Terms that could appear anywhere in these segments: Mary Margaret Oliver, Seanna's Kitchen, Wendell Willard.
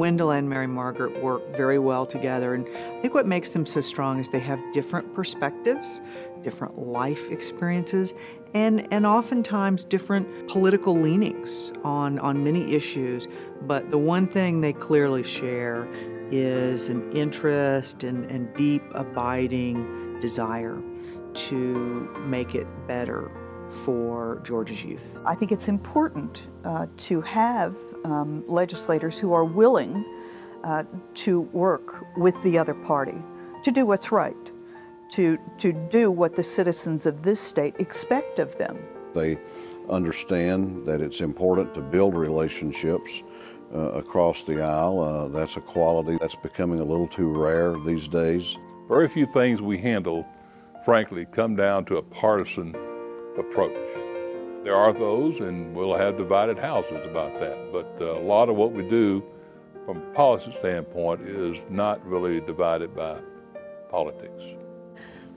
Wendell and Mary Margaret work very well together, and I think what makes them so strong is they have different perspectives, different life experiences, and oftentimes different political leanings on many issues. But the one thing they clearly share is an interest and deep, abiding desire to make it better for Georgia's youth. I think it's important to have legislators who are willing to work with the other party, to do what's right, to do what the citizens of this state expect of them. They understand that it's important to build relationships across the aisle. That's a quality that's becoming a little too rare these days. Very few things we handle, frankly, come down to a partisan approach. There are those, and we'll have divided houses about that, but a lot of what we do from a policy standpoint is not really divided by politics.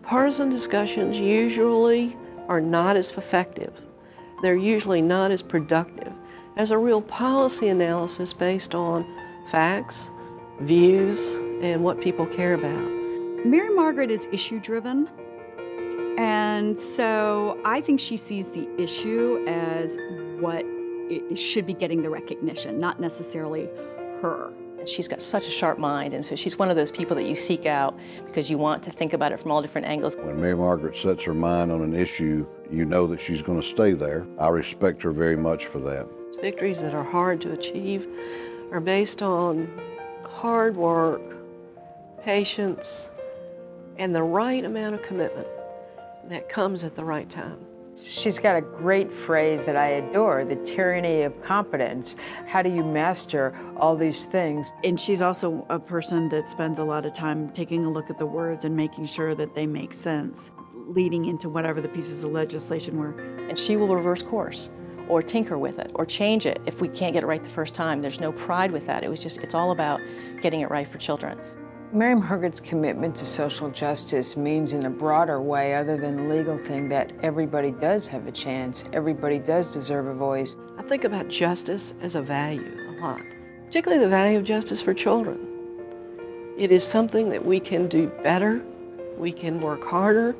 Partisan discussions usually are not as effective. They're usually not as productive as a real policy analysis based on facts, views, and what people care about. Mary Margaret is issue-driven. And so I think she sees the issue as what it should be getting the recognition, not necessarily her. She's got such a sharp mind, and so she's one of those people that you seek out because you want to think about it from all different angles. When Mary Margaret sets her mind on an issue, you know that she's going to stay there. I respect her very much for that. Victories that are hard to achieve are based on hard work, patience, and the right amount of commitment that comes at the right time. She's got a great phrase that I adore, the tyranny of competence. How do you master all these things? And she's also a person that spends a lot of time taking a look at the words and making sure that they make sense, leading into whatever the pieces of legislation were. And she will reverse course, or tinker with it, or change it if we can't get it right the first time. There's no pride with that. It's all about getting it right for children. Mary Margaret's commitment to social justice means, in a broader way, other than the legal thing, that everybody does have a chance, everybody does deserve a voice. I think about justice as a value a lot, particularly the value of justice for children. It is something that we can do better, we can work harder,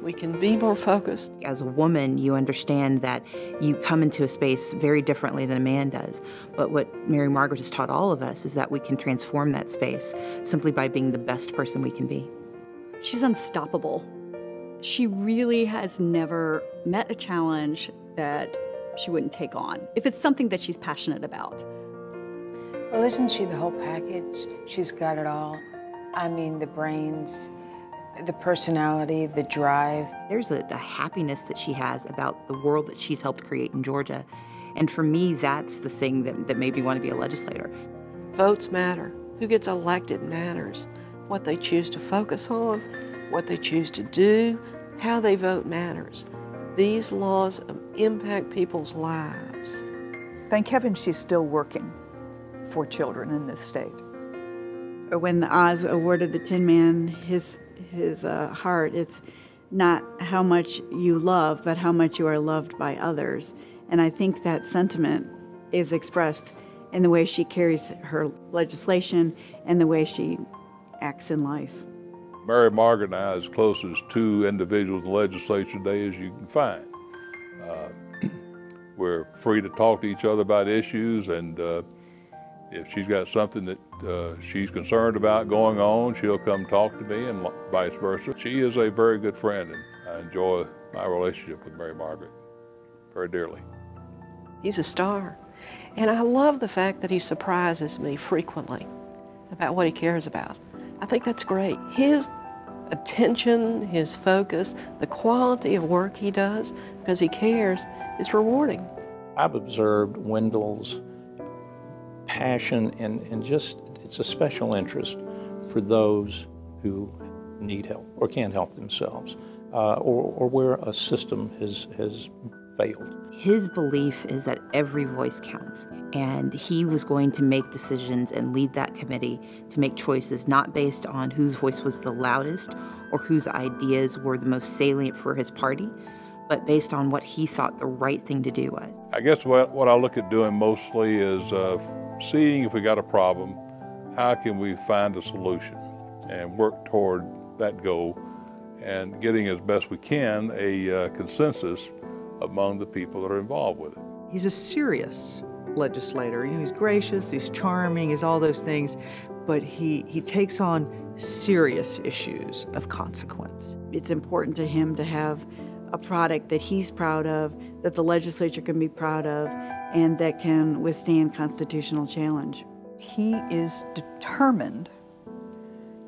we can be more focused. As a woman, you understand that you come into a space very differently than a man does. But what Mary Margaret has taught all of us is that we can transform that space simply by being the best person we can be. She's unstoppable. She really has never met a challenge that she wouldn't take on, if it's something that she's passionate about. Well, isn't she the whole package? She's got it all. I mean, the brains, the personality, the drive. There's a happiness that she has about the world that she's helped create in Georgia. And for me, that's the thing that made me want to be a legislator. Votes matter. Who gets elected matters. What they choose to focus on, what they choose to do, how they vote matters. These laws impact people's lives. Thank heaven she's still working for children in this state. When the Oz awarded the Tin Man his heart, it's not how much you love, but how much you are loved by others. And I think that sentiment is expressed in the way she carries her legislation and the way she acts in life. Mary Margaret and I are as close as two individuals in the legislature today as you can find. We're free to talk to each other about issues, and if she's got something that she's concerned about going on, she'll come talk to me, and vice versa. She is a very good friend, and I enjoy my relationship with Mary Margaret very dearly. He's a star, and I love the fact that he surprises me frequently about what he cares about. I think that's great. His attention, his focus, the quality of work he does because he cares is rewarding. I've observed Wendell's passion and just, it's a special interest for those who need help or can't help themselves, or where a system has failed. His belief is that every voice counts, and he was going to make decisions and lead that committee to make choices not based on whose voice was the loudest or whose ideas were the most salient for his party, but based on what he thought the right thing to do was. I guess what I look at doing mostly is seeing if we got a problem, how can we find a solution and work toward that goal and getting as best we can a consensus among the people that are involved with it. He's a serious legislator. You know, he's gracious, he's charming, he's all those things, but he takes on serious issues of consequence. It's important to him to have a product that he's proud of, that the legislature can be proud of, and that can withstand constitutional challenge. He is determined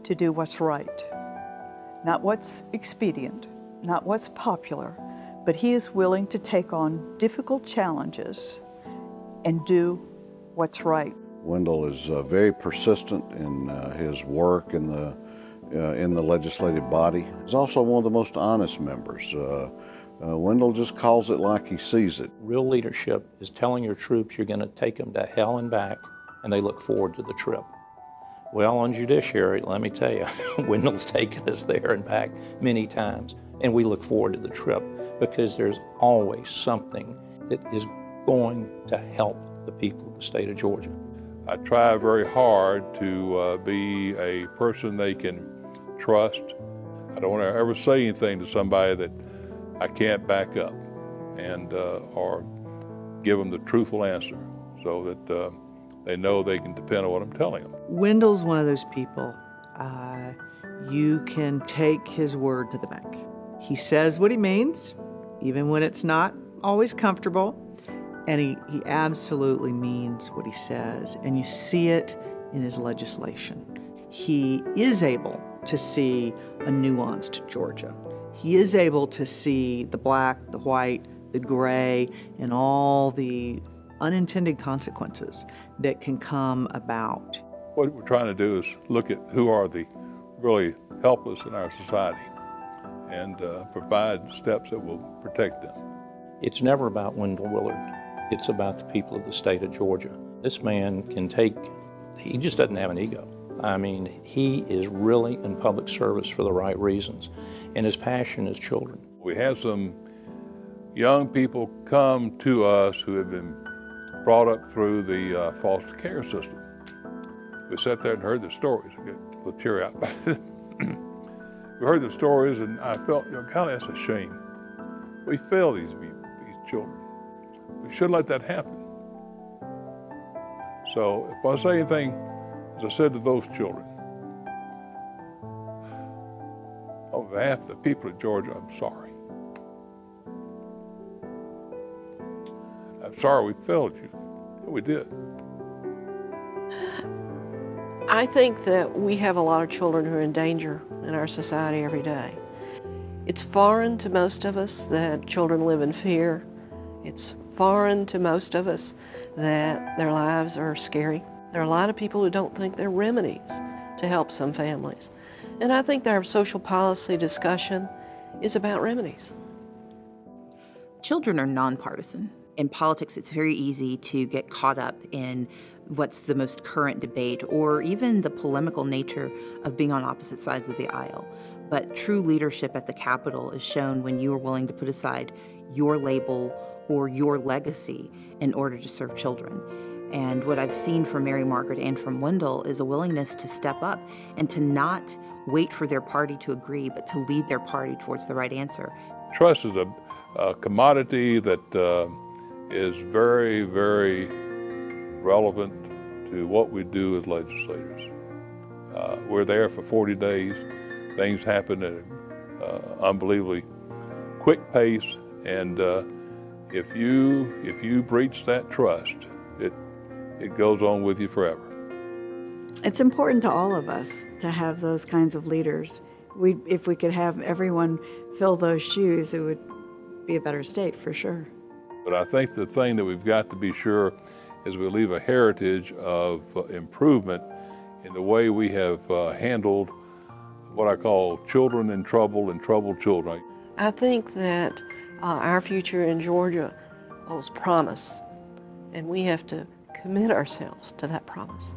to do what's right, not what's expedient, not what's popular, but he is willing to take on difficult challenges and do what's right. Wendell is very persistent in his work in the legislative body. He's also one of the most honest members. Wendell just calls it like he sees it. Real leadership is telling your troops you're going to take them to hell and back, and they look forward to the trip. Well, on judiciary, let me tell you, Wendell's taken us there and back many times, and we look forward to the trip because there's always something that is going to help the people of the state of Georgia. I try very hard to be a person they can trust. I don't want to ever say anything to somebody that I can't back up and or give them the truthful answer so that they know they can depend on what I'm telling them. Wendell's one of those people, you can take his word to the bank. He says what he means, even when it's not always comfortable, and he absolutely means what he says, and you see it in his legislation. He is able to see a nuanced Georgia. He is able to see the black, the white, the gray, and all the unintended consequences that can come about. What we're trying to do is look at who are the really helpless in our society and provide steps that will protect them. It's never about Wendell Willard. It's about the people of the state of Georgia. This man can take, he just doesn't have an ego. I mean, he is really in public service for the right reasons, and his passion is children. We have some young people come to us who have been brought up through the foster care system. We sat there and heard the stories. I got a tear out about it. We heard the stories, and I felt, you know, kind of that's a shame. We fail these children. We shouldn't let that happen. So if I say anything, as I said to those children, on behalf of the people of Georgia, I'm sorry. I'm sorry we failed you. We did. I think that we have a lot of children who are in danger in our society every day. It's foreign to most of us that children live in fear. It's foreign to most of us that their lives are scary. There are a lot of people who don't think there are remedies to help some families. And I think our social policy discussion is about remedies. Children are nonpartisan. In politics, it's very easy to get caught up in what's the most current debate or even the polemical nature of being on opposite sides of the aisle. But true leadership at the Capitol is shown when you are willing to put aside your label or your legacy in order to serve children. And what I've seen from Mary Margaret and from Wendell is a willingness to step up and to not wait for their party to agree, but to lead their party towards the right answer. Trust is a commodity that is very, very relevant to what we do as legislators. We're there for 40 days. Things happen at an unbelievably quick pace, and if you breach that trust, it goes on with you forever. It's important to all of us to have those kinds of leaders. If we could have everyone fill those shoes, it would be a better state for sure. But I think the thing that we've got to be sure is we leave a heritage of improvement in the way we have handled what I call children in trouble and troubled children. I think that our future in Georgia holds promise, and we have to commit ourselves to that promise.